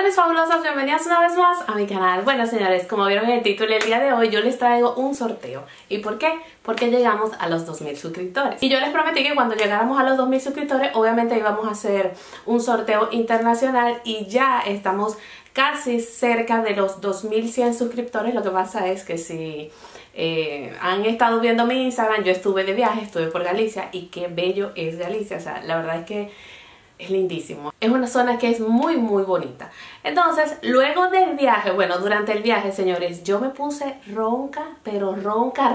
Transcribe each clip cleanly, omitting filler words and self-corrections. Hola mis fabulosas, bienvenidas una vez más a mi canal. Bueno señores, como vieron en el título, el día de hoy yo les traigo un sorteo. ¿Y por qué? Porque llegamos a los 2000 suscriptores. Y yo les prometí que cuando llegáramos a los 2000 suscriptores, obviamente íbamos a hacer un sorteo internacional y ya estamos casi cerca de los 2100 suscriptores. Lo que pasa es que si han estado viendo mi Instagram, yo estuve de viaje, estuve por Galicia y qué bello es Galicia. O sea, la verdad es que es lindísimo. Es una zona que es muy muy bonita. Entonces, luego del viaje, bueno, durante el viaje, señores, yo me puse ronca, pero ronca.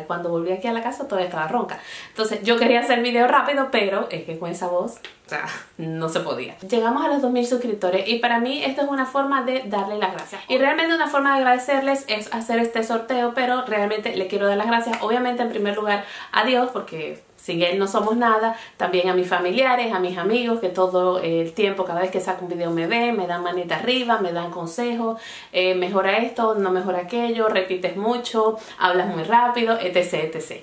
Y cuando volví aquí a la casa todavía estaba ronca. Entonces, yo quería hacer video rápido, pero es que con esa voz, o sea, no se podía. Llegamos a los 2000 suscriptores y para mí esto es una forma de darle las gracias. Y realmente una forma de agradecerles es hacer este sorteo, pero realmente le quiero dar las gracias. Obviamente, en primer lugar, a Dios, porque sin él no somos nada. También a mis familiares, a mis amigos, que todo el tiempo, cada vez que saco un video me ven, me dan manita arriba, me dan consejos, mejora esto, no mejora aquello, repites mucho, hablas muy rápido, etc, etc.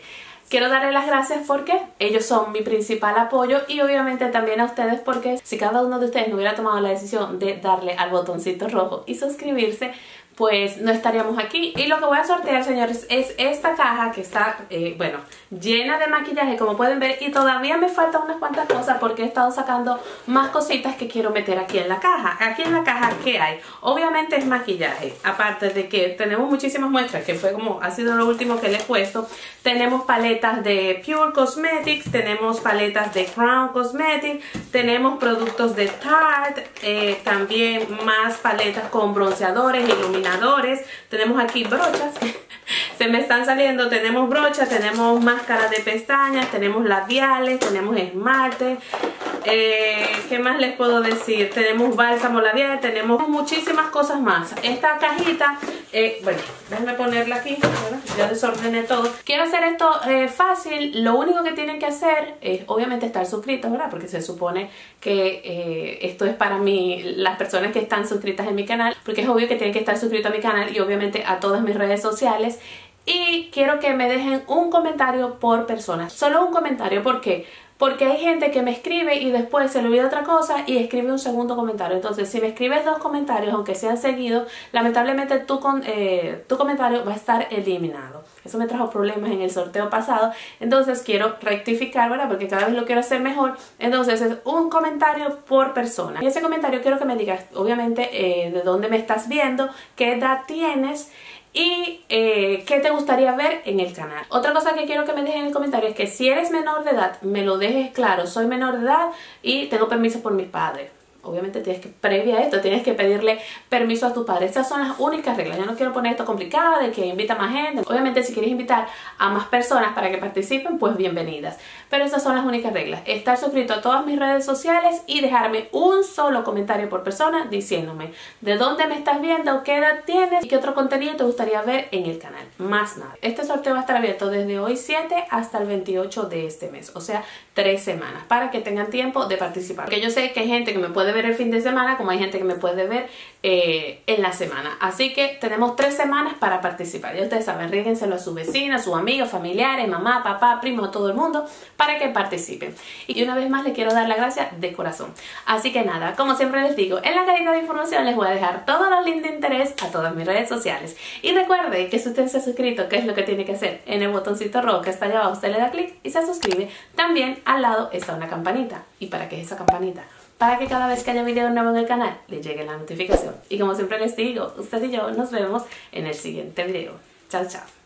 Quiero darle las gracias porque ellos son mi principal apoyo y obviamente también a ustedes, porque si cada uno de ustedes no hubiera tomado la decisión de darle al botoncito rojo y suscribirse, pues no estaríamos aquí. Y lo que voy a sortear, señores, es esta caja que está, bueno, llena de maquillaje, como pueden ver. Y todavía me faltan unas cuantas cosas porque he estado sacando más cositas que quiero meter aquí en la caja. Aquí en la caja, ¿qué hay? Obviamente es maquillaje. Aparte de que tenemos muchísimas muestras, que fue como, ha sido lo último que les he puesto. Tenemos paletas de Pure Cosmetics, tenemos paletas de Crown Cosmetics, tenemos productos de Tarte, también más paletas con bronceadores, iluminadores. Tenemos aquí brochas, se me están saliendo, tenemos brochas, tenemos máscaras de pestañas, tenemos labiales, tenemos esmalte, ¿qué más les puedo decir? Tenemos bálsamo labial, tenemos muchísimas cosas más. Esta cajita, bueno, déjenme ponerla aquí, ¿verdad? Ya desordené todo. Quiero hacer esto fácil. Lo único que tienen que hacer es obviamente estar suscritos, ¿verdad? Porque se supone que esto es para mí, las personas que están suscritas en mi canal, porque es obvio que tienen que estar suscritos a mi canal y obviamente a todas mis redes sociales. Y quiero que me dejen un comentario por persona, solo un comentario. ¿Por qué? Porque hay gente que me escribe y después se le olvida otra cosa y escribe un segundo comentario. Entonces, si me escribes dos comentarios, aunque sean seguidos, lamentablemente tu comentario va a estar eliminado. Eso me trajo problemas en el sorteo pasado. Entonces, quiero rectificar, ¿verdad? Porque cada vez lo quiero hacer mejor. Entonces, es un comentario por persona. Y ese comentario quiero que me digas, obviamente, de dónde me estás viendo, qué edad tienes y qué te gustaría ver en el canal. Otra cosa que quiero que me dejen en el comentario es que si eres menor de edad, me lo dejes claro. Soy menor de edad y tengo permiso por mis padres. Obviamente tienes que, previa a esto, tienes que pedirle permiso a tus padres. Estas son las únicas reglas. Yo no quiero poner esto complicado de que invita más gente. Obviamente si quieres invitar a más personas para que participen, pues bienvenidas. Pero esas son las únicas reglas. Estar suscrito a todas mis redes sociales y dejarme un solo comentario por persona diciéndome de dónde me estás viendo, qué edad tienes y qué otro contenido te gustaría ver en el canal. Más nada. Este sorteo va a estar abierto desde hoy 7 hasta el 28 de este mes. O sea, 3 semanas para que tengan tiempo de participar. Porque yo sé que hay gente que me puede ver el fin de semana, como hay gente que me puede ver en la semana. Así que tenemos 3 semanas para participar. Ya ustedes saben, ríguenselo a su vecina, a sus amigos, familiares, mamá, papá, primo, todo el mundo, para que participen. Y una vez más les quiero dar las gracias de corazón. Así que nada, como siempre les digo, en la cajita de información les voy a dejar todos los links de interés a todas mis redes sociales. Y recuerden que si usted se ha suscrito, ¿qué es lo que tiene que hacer? En el botoncito rojo que está allá abajo, usted le da clic y se suscribe. También al lado está una campanita. ¿Y para qué es esa campanita? Para que cada vez que haya video nuevo en el canal, le llegue la notificación. Y como siempre les digo, usted y yo nos vemos en el siguiente video. Chao, chao.